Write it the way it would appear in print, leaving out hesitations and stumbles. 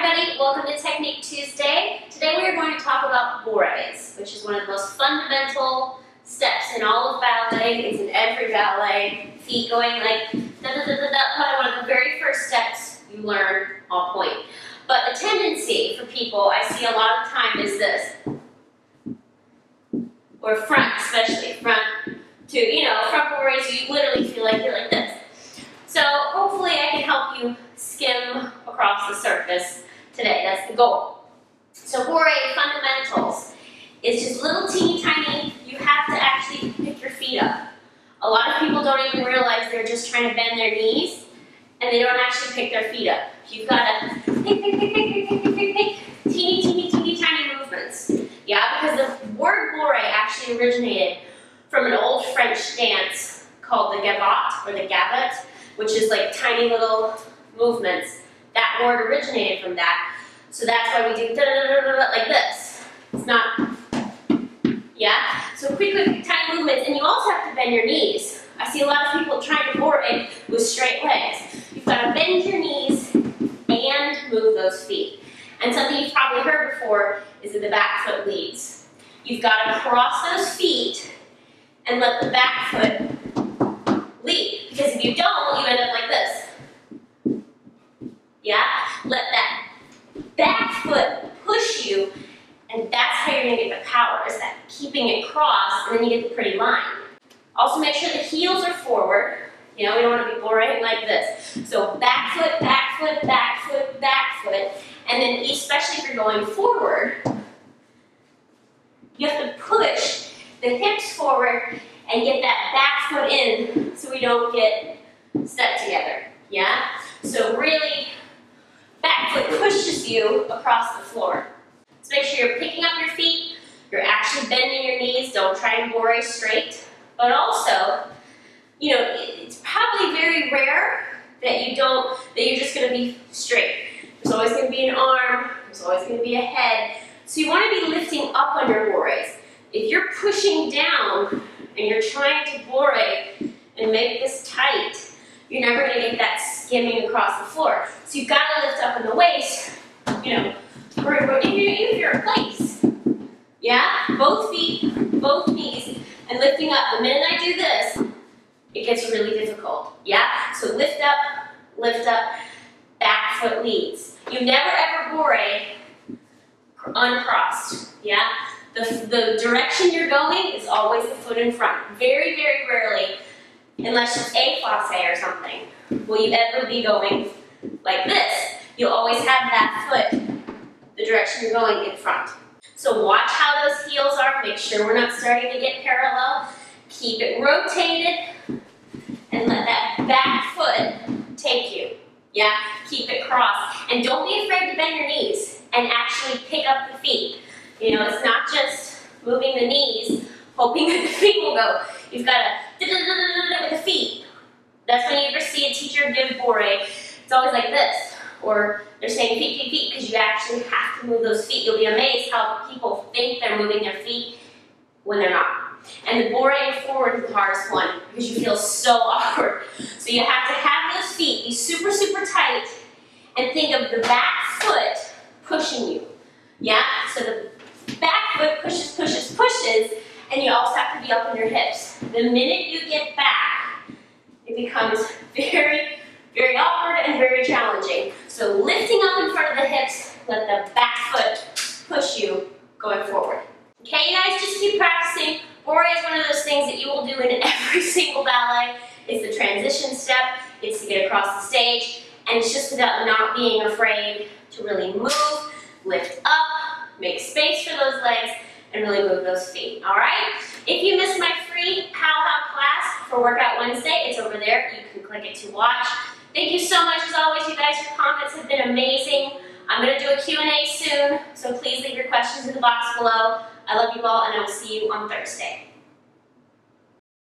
everybody, welcome to Technique Tuesday. Today we are going to talk about bourrées, which is one of the most fundamental steps in all of ballet. It's in every ballet, feet going like that, probably one of the very first steps you learn on point. But the tendency for people I see a lot of time is this, or front, especially front to, front bourrées, you literally feel like you're like this. So hopefully I can help you skim across the surface today. That's the goal. So bourrée fundamentals is just little teeny tiny, you have to actually pick your feet up. A lot of people don't even realize they're just trying to bend their knees and they don't actually pick their feet up. You've got to pick, teeny tiny movements. Yeah, because the word bourrée actually originated from an old French dance called the gavotte or the gavotte, which is like tiny little movements. That word originated from that. So that's why we do like this. It's not, yeah? So quick, tiny movements, and you also have to bend your knees. I see a lot of people trying to bourrée with straight legs. You've gotta bend your knees and move those feet. And something you've probably heard before is that the back foot leads. You've gotta cross those feet and let the back foot lead. Because if you don't, you end up like this. Yeah? Let that back foot push you, and that's how you're gonna get the power, is that keeping it crossed, and then you get the pretty line. Also make sure the heels are forward. We don't wanna be bourréing like this. So back foot, back foot, back foot, back foot, and then especially if you're going forward, you have to push the hips forward and get that back foot in so we don't get stuck together, yeah? So really, back foot pushes you across the floor. So make sure you're picking up your feet, you're actually bending your knees, don't try and bourrée straight, but also, it's probably very rare that you're just gonna be straight. There's always gonna be an arm, there's always gonna be a head, so you wanna be lifting up on your bourrées. If you're pushing down, and you're trying to bourrée and make this tight, you're never gonna get that skimming across the floor. So you've gotta lift up in the waist, or even your place. Yeah? Both feet, both knees, and lifting up. The minute I do this, it gets really difficult. Yeah? So lift up, back foot leads. You never ever bourrée uncrossed. Yeah? The direction you're going is always the foot in front. Very, very rarely, unless it's a flossé or something, will you ever be going like this. You'll always have that foot, the direction you're going, in front. So watch how those heels are. Make sure we're not starting to get parallel. Keep it rotated and let that back foot take you. Yeah? Keep it crossed. And don't be afraid to bend your knees and actually pick up the feet. It's not just moving the knees, hoping that the feet will go. You've got to with the feet. That's when you ever see a teacher give bourrée. It's always like this, or they're saying feet, because you actually have to move those feet. You'll be amazed how people think they're moving their feet when they're not. And the bourrée forward is the hardest one, because you feel so awkward. So you have to have those feet be super, super tight, and think of the back foot pushing you. Yeah? So the back foot pushes, and you also have to be up on your hips. The minute you get back, it becomes very, very awkward and very challenging. So lifting up in front of the hips, let the back foot push you going forward. Okay, you guys, just keep practicing. Bourrée is one of those things that you will do in every single ballet. It's the transition step, it's to get across the stage, and it's just about not being afraid to really move, lift up, make space for those legs, and really move those feet, all right? If you missed my free Powhow class for Workout Wednesday, it's over there. You can click it to watch. Thank you so much, as always, you guys. Your comments have been amazing. I'm gonna do a Q&A soon, so please leave your questions in the box below. I love you all, and I will see you on Thursday.